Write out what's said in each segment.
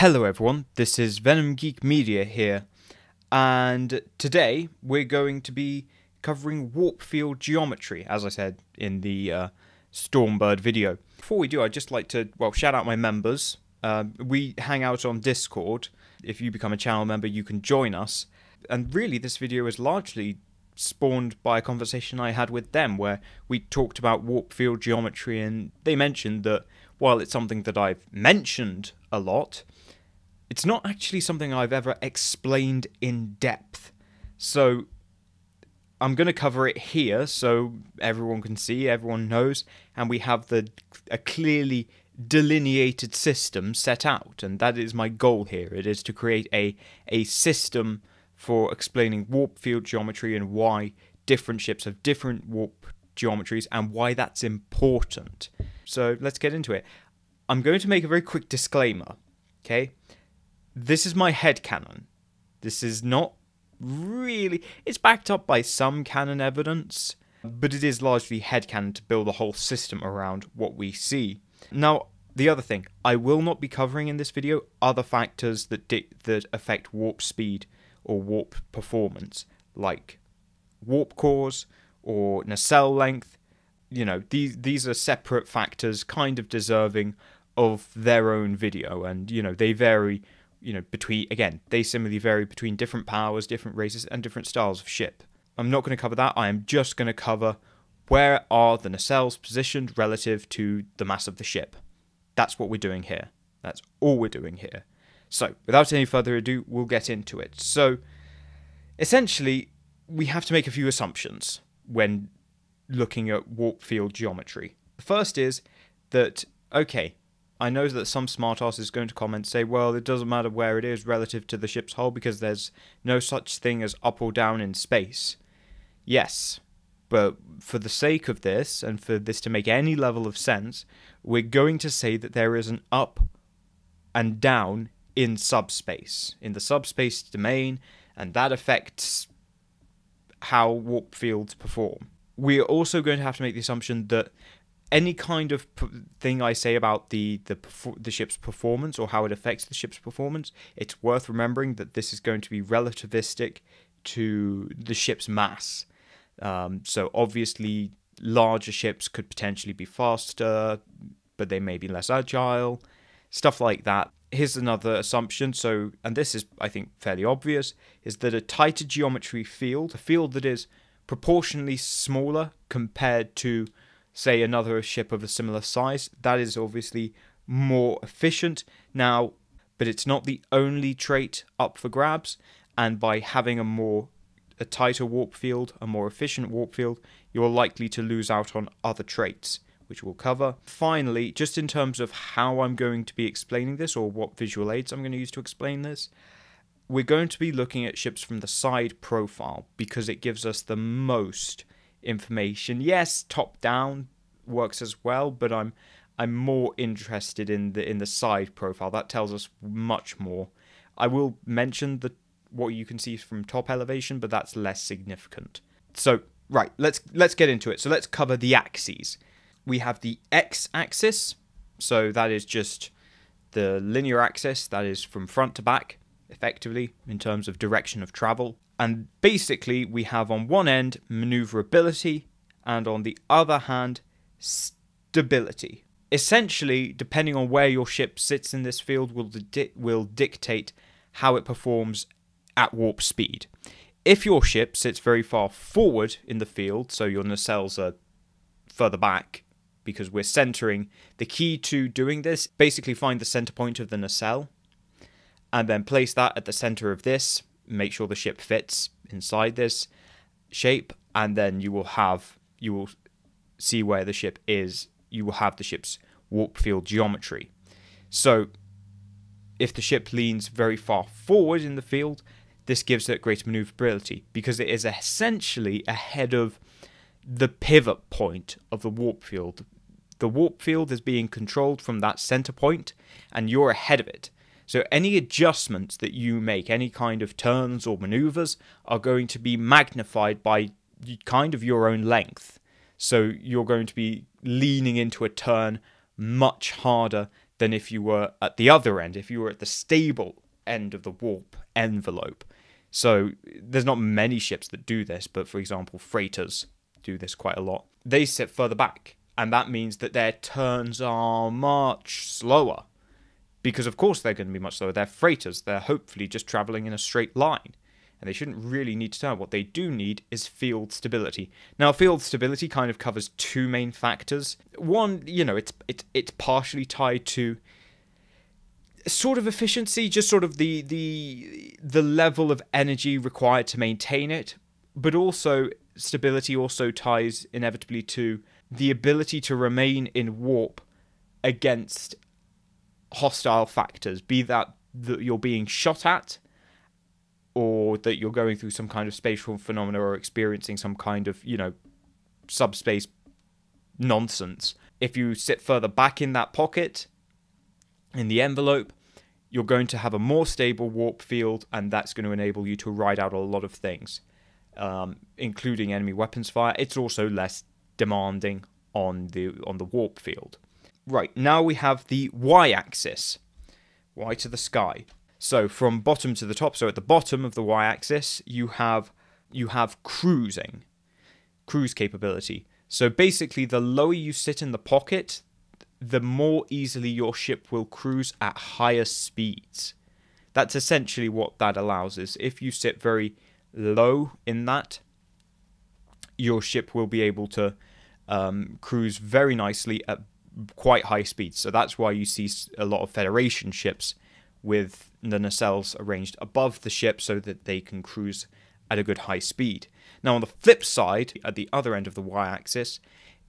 Hello everyone, this is Venom Geek Media here, and today we're going to be covering warp field geometry, as I said in the Stormbird video. Before we do, I'd just like to, well, shout out my members. We hang out on Discord. If you become a channel member, you can join us. And really, this video is largely spawned by a conversation I had with them, where we talked about warp field geometry, and they mentioned that while it's something that I've mentioned a lot, it's not actually something I've ever explained in depth. So I'm going to cover it here so everyone can see, everyone knows, and we have a clearly delineated system set out, and that is my goal here. It is to create a system for explaining warp field geometry and why different ships have different warp geometries and why that's important. So let's get into it. I'm going to make a very quick disclaimer, okay? This is my headcanon. This is not really... It's backed up by some canon evidence, but it is largely headcanon to build a whole system around what we see. Now, the other thing, I will not be covering in this video other factors that affect warp speed or warp performance, like warp cores or nacelle length. You know, these are separate factors, kind of deserving of their own video, and you know, they vary, you know, between, again, they similarly vary between different powers, different races, and different styles of ship. I'm not going to cover that. I am just going to cover where are the nacelles positioned relative to the mass of the ship. That's what we're doing here. That's all we're doing here. So, without any further ado, we'll get into it. So, essentially, we have to make a few assumptions when looking at warp field geometry. The first is that, okay, I know that some smartass is going to comment, say, well, it doesn't matter where it is relative to the ship's hull because there's no such thing as up or down in space. Yes, but for the sake of this, and for this to make any level of sense, we're going to say that there is an up and down in subspace, in the subspace domain, and that affects how warp fields perform. We are also going to have to make the assumption that any kind of thing I say about the ship's performance or how it affects the ship's performance, it's worth remembering that this is going to be relativistic to the ship's mass. So obviously, larger ships could potentially be faster, but they may be less agile, stuff like that. Here's another assumption, so, and this is, I think, fairly obvious, is that a tighter geometry field, a field that is proportionally smaller compared to, say, another ship of a similar size, that is obviously more efficient. Now, but it's not the only trait up for grabs, and by having a tighter warp field, a more efficient warp field, you're likely to lose out on other traits, which we'll cover. Finally, just in terms of how I'm going to be explaining this, or what visual aids I'm going to use to explain this, we're going to be looking at ships from the side profile because it gives us the most information. Yes, top down works as well, but I'm more interested in the side profile. That tells us much more. I will mention what you can see from top elevation, but that's less significant. So, right, let's get into it. So let's cover the axes. We have the x-axis, so that is just the linear axis, that is from front to back, effectively, in terms of direction of travel. And basically, we have on one end, maneuverability, and on the other hand, stability. Essentially, depending on where your ship sits in this field will dictate how it performs at warp speed. If your ship sits very far forward in the field, so your nacelles are further back, because we're centering. The key to doing this, basically find the center point of the nacelle and then place that at the center of this, make sure the ship fits inside this shape, and then you will see where the ship is. You will have the ship's warp field geometry. So if the ship leans very far forward in the field, this gives it greater maneuverability because it is essentially ahead of the pivot point of the warp field. The warp field is being controlled from that center point, and you're ahead of it. So any adjustments that you make, any kind of turns or maneuvers, are going to be magnified by kind of your own length. So you're going to be leaning into a turn much harder than if you were at the other end, if you were at the stable end of the warp envelope. So there's not many ships that do this, but for example, freighters do this quite a lot. They sit further back, and that means that their turns are much slower, because of course they're going to be much slower. They're freighters, they're hopefully just travelling in a straight line, and they shouldn't really need to turn. What they do need is field stability. Now, field stability kind of covers two main factors. One, you know, it's partially tied to sort of efficiency, just sort of the level of energy required to maintain it, but also stability also ties inevitably to the ability to remain in warp against hostile factors, be that you're being shot at, or that you're going through some kind of spatial phenomena or experiencing some kind of, you know, subspace nonsense. If you sit further back in that pocket, in the envelope, you're going to have a more stable warp field, and that's going to enable you to ride out a lot of things, including enemy weapons fire. It's also less demanding on the warp field. Right, now we have the y-axis, y to the sky. So from bottom to the top, so at the bottom of the y-axis, you have cruising, cruise capability. So basically, the lower you sit in the pocket, the more easily your ship will cruise at higher speeds. That's essentially what that allows is, if you sit very low in that, your ship will be able to cruise very nicely at quite high speeds. So that's why you see a lot of Federation ships with the nacelles arranged above the ship so that they can cruise at a good high speed. Now, on the flip side, at the other end of the y-axis,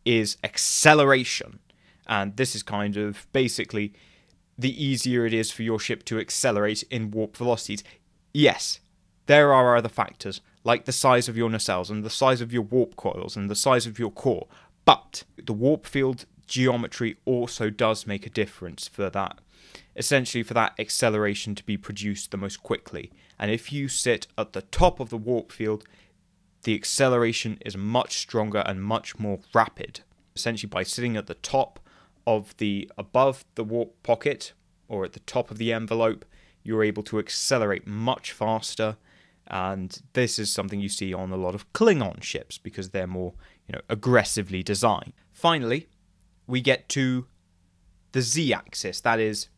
is acceleration. And this is kind of basically the easier it is for your ship to accelerate in warp velocities. Yes, there are other factors, like the size of your nacelles and the size of your warp coils and the size of your core, but the warp field geometry also does make a difference for that. Essentially, for that acceleration to be produced the most quickly. And if you sit at the top of the warp field, the acceleration is much stronger and much more rapid. Essentially, by sitting at the top of the above the warp pocket, or at the top of the envelope, you're able to accelerate much faster. And this is something you see on a lot of Klingon ships, because they're more, you know, aggressively designed. Finally, we get to the z-axis, that is,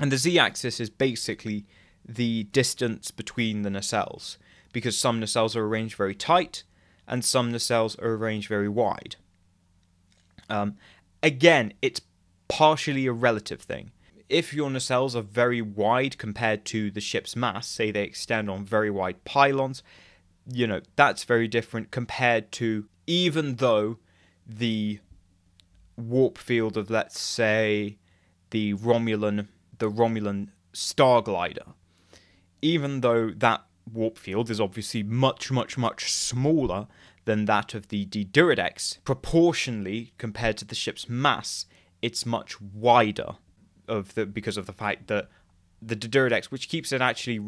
and the z-axis is basically the distance between the nacelles, because some nacelles are arranged very tight and some nacelles are arranged very wide. Again, it's partially a relative thing. If your nacelles are very wide compared to the ship's mass, say they extend on very wide pylons, you know, that's very different compared to, even though the warp field of, let's say, the Romulan Starglider, even though that warp field is obviously much, much, much smaller than that of the D'Deridex, proportionally compared to the ship's mass, it's much wider because of the fact that the D'Deridex, which keeps it actually the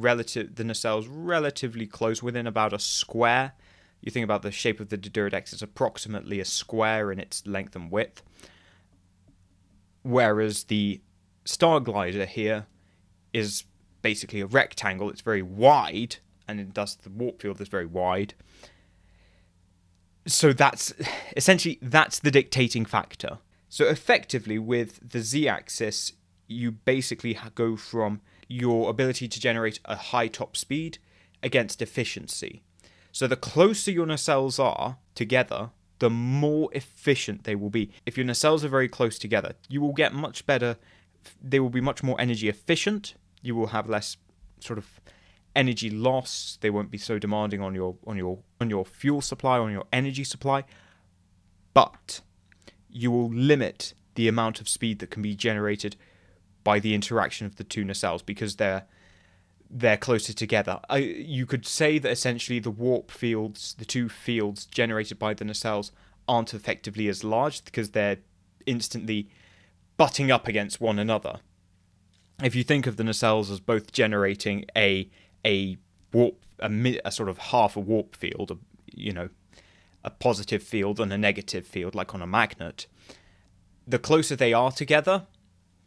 nacelles relatively close, within about a square. You think about the shape of the D'Deridex, it's approximately a square in its length and width, whereas the Starglider here is basically a rectangle. It's very wide, and thus the warp field is very wide. So that's essentially, that's the dictating factor. So effectively, with the z-axis, you basically go from your ability to generate a high top speed against efficiency. So the closer your nacelles are together, the more efficient they will be. If your nacelles are very close together, you will get much better. They will be much more energy efficient. You will have less sort of energy loss. They won't be so demanding on your fuel supply, on your energy supply. But you will limit the amount of speed that can be generated by the interaction of the two nacelles, because they're closer together. You could say that essentially the warp fields, the two fields generated by the nacelles, aren't effectively as large, because they're instantly butting up against one another. If you think of the nacelles as both generating a sort of half a warp field, you know, a positive field and a negative field, like on a magnet, the closer they are together,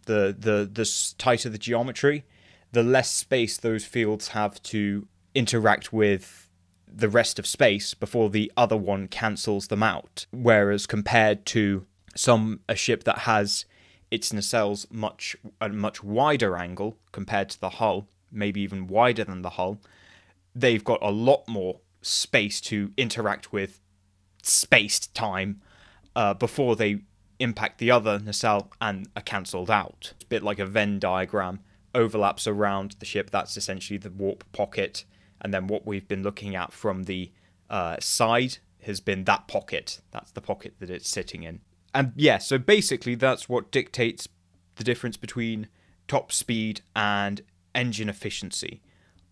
the tighter the geometry, the less space those fields have to interact with the rest of space before the other one cancels them out. Whereas compared to a ship that has its nacelles at a much wider angle compared to the hull, maybe even wider than the hull, they've got a lot more space to interact with spaced time before they impact the other nacelle and are cancelled out. It's a bit like a Venn diagram, overlaps around the ship. That's essentially the warp pocket, and then what we've been looking at from the side has been that pocket. That's the pocket that it's sitting in. And yeah, so basically that's what dictates the difference between top speed and engine efficiency.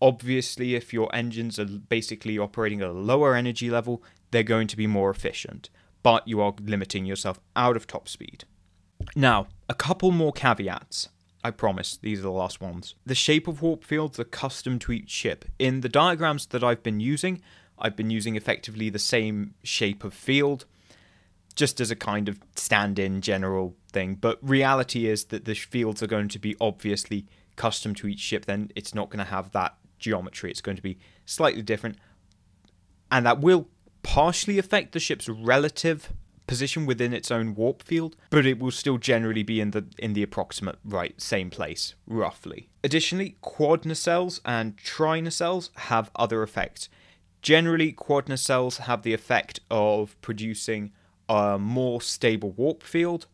Obviously, if your engines are basically operating at a lower energy level, they're going to be more efficient, but you are limiting yourself out of top speed. Now, a couple more caveats. I promise, these are the last ones. The shape of warp fields are custom to each ship. In the diagrams that I've been using effectively the same shape of field, just as a kind of stand-in general thing, but reality is that the fields are going to be obviously custom to each ship, then it's not going to have that geometry. It's going to be slightly different, and that will partially affect the ship's relative position within its own warp field, but it will still generally be in the approximate same place, roughly. Additionally, quad nacelles and tri nacelles have other effects. Generally, quad nacelles have the effect of producing a more stable warp field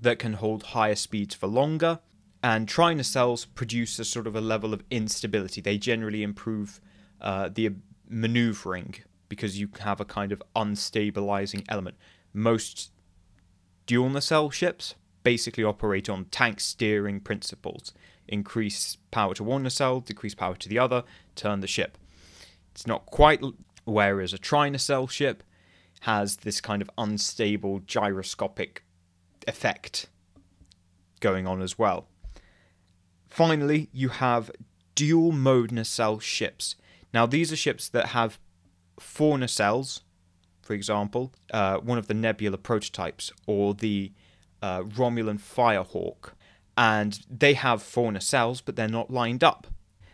that can hold higher speeds for longer, and tri nacelles produce a sort of a level of instability. They generally improve the maneuvering because you have a kind of unstabilizing element. Most dual nacelle ships basically operate on tank steering principles. Increase power to one nacelle, decrease power to the other, turn the ship. It's not quite, whereas a tri-nacelle ship has this kind of unstable gyroscopic effect going on as well. Finally, you have dual mode nacelle ships. Now, these are ships that have 4 nacelles, for example, one of the Nebula prototypes or the Romulan Firehawk, and they have 4 nacelles, but they're not lined up,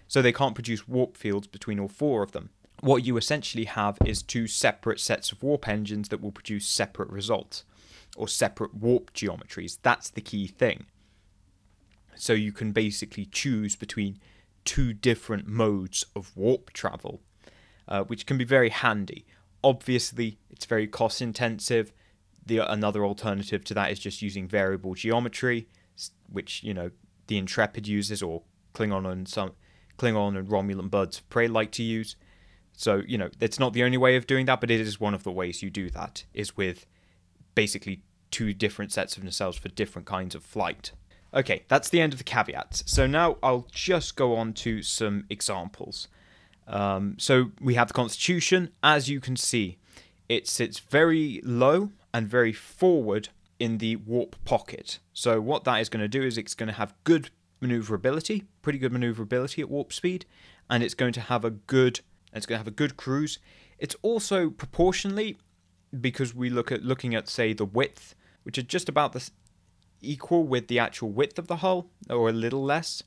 so they can't produce warp fields between all 4 of them. What you essentially have is 2 separate sets of warp engines that will produce separate results or separate warp geometries. That's the key thing. So you can basically choose between 2 different modes of warp travel, which can be very handy. Obviously, it's very cost intensive. Another alternative to that is just using variable geometry, which, you know, the Intrepid uses, or Klingon and Romulan birds of prey like to use. So, you know, it's not the only way of doing that, but it is one of the ways you do that, is with basically 2 different sets of nacelles for different kinds of flight. Okay, that's the end of the caveats. So now I'll just go on to some examples. So we have the Constitution. As you can see, it sits very low and very forward in the warp pocket. So what that is going to do is it's going to have good maneuverability, pretty good maneuverability at warp speed, and it's going to have a good cruise. It's also proportionally, because we looking at say the width, which is just about equal with the actual width of the hull, or a little less.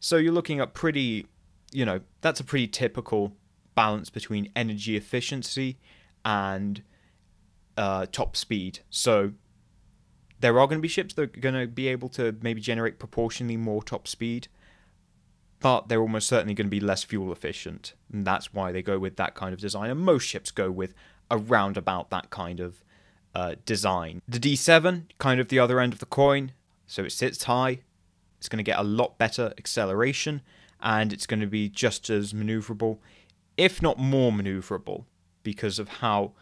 So you're looking at pretty, you know, that's a pretty typical balance between energy efficiency and top speed. So there are going to be ships that are going to be able to maybe generate proportionally more top speed, but they're almost certainly going to be less fuel efficient. And that's why they go with that kind of design. And most ships go with around about that kind of design. The D7, kind of the other end of the coin. So it sits high. It's going to get a lot better acceleration, and it's going to be just as maneuverable, if not more maneuverable, because of how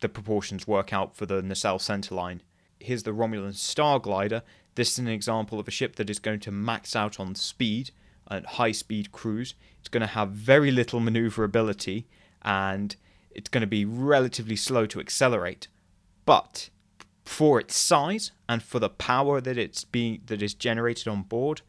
the proportions work out for the nacelle centerline. Here's the Romulan Starglider. This is an example of a ship that is going to max out on speed and high-speed cruise. It's going to have very little maneuverability, and it's going to be relatively slow to accelerate. But for its size and for the power that is generated on board,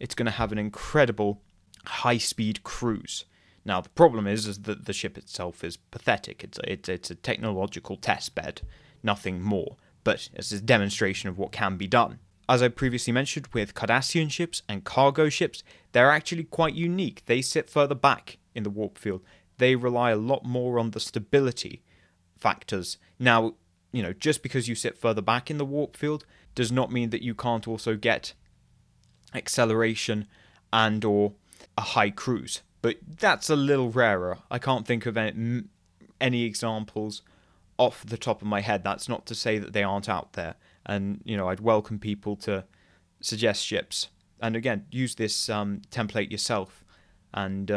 it's going to have an incredible high-speed cruise. Now, the problem is that the ship itself is pathetic. It's a technological testbed, nothing more. But it's a demonstration of what can be done. As I previously mentioned with Cardassian ships and cargo ships, they're actually quite unique. They sit further back in the warp field. They rely a lot more on the stability factors. Now, you know, just because you sit further back in the warp field does not mean that you can't also get acceleration and or a high cruise. But that's a little rarer. I can't think of any examples off the top of my head. That's not to say that they aren't out there. And, you know, I'd welcome people to suggest ships. And again, use this template yourself and,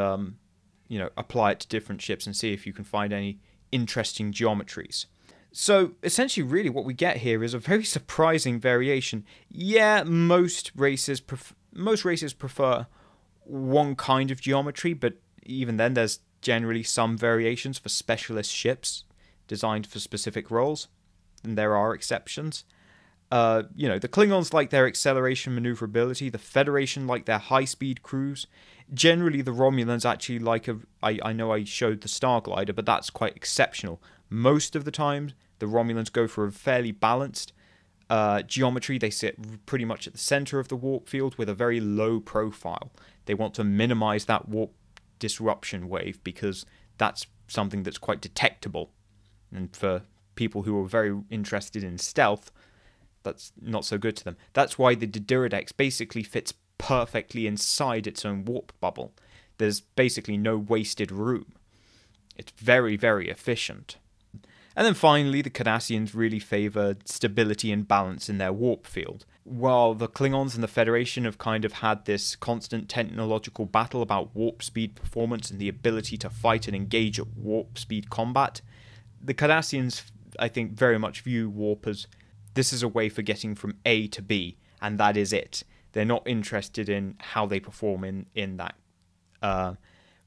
you know, apply it to different ships and see if you can find any interesting geometries. So essentially, really what we get here is a very surprising variation. Yeah, most races prefer one kind of geometry, but even then there's generally some variations for specialist ships designed for specific roles, and there are exceptions. You know, the Klingons like their acceleration maneuverability, the Federation like their high-speed cruise. Generally, the Romulans actually like I know I showed the Starglider, but that's quite exceptional. Most of the time, the Romulans go for a fairly balanced geometry. They sit pretty much at the center of the warp field with a very low profile. They want to minimize that warp disruption wave because that's something that's quite detectable. And for people who are very interested in stealth, that's not so good to them. That's why the D'Deridex basically fits perfectly inside its own warp bubble. There's basically no wasted room. It's very, very efficient. And then finally, the Cardassians really favour stability and balance in their warp field. While the Klingons and the Federation have kind of had this constant technological battle about warp speed performance and the ability to fight and engage at warp speed combat, the Cardassians, I think, very much view warp as this is a way for getting from A to B, and that is it. They're not interested in how they perform in that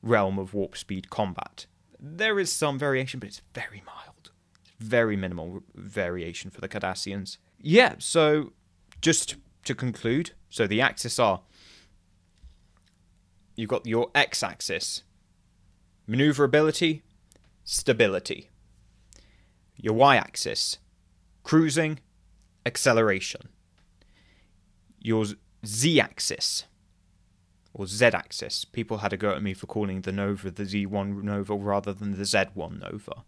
realm of warp speed combat. There is some variation, but it's very mild. Very minimal variation for the Cardassians. Yeah, so just to conclude, so the axes are, you've got your x-axis, maneuverability, stability. Your y-axis, cruising, acceleration. Your z-axis or z-axis. People had a go at me for calling the Nova the z1 Nova rather than the z1 Nova.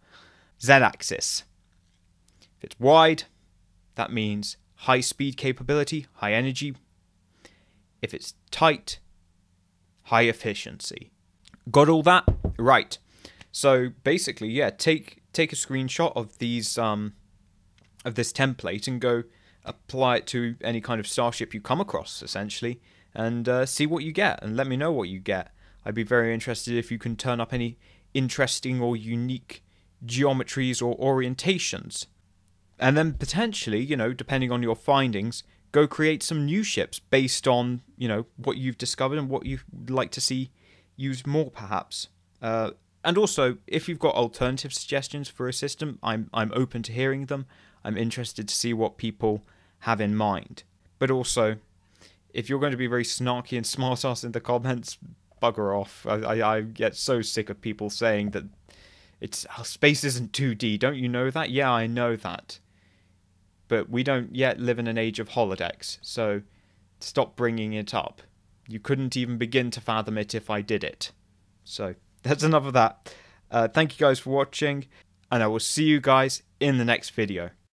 Z-axis. If it's wide, that means high speed capability, high energy. If it's tight, high efficiency. Got all that? Right. So basically, yeah, take a screenshot of these of this template and go apply it to any kind of starship you come across, essentially, and see what you get, and let me know what you get. I'd be very interested if you can turn up any interesting or unique geometries or orientations. And then potentially, you know, depending on your findings, go create some new ships based on, you know, what you've discovered and what you'd like to see used more, perhaps. And also, if you've got alternative suggestions for a system, I'm open to hearing them. I'm interested to see what people have in mind. But also, if you're going to be very snarky and smart-ass in the comments, bugger off. I get so sick of people saying that it's space isn't 2D. Don't you know that? Yeah, I know that. But we don't yet live in an age of holodecks, so stop bringing it up. You couldn't even begin to fathom it if I did it. So that's enough of that. Thank you guys for watching, and I will see you guys in the next video.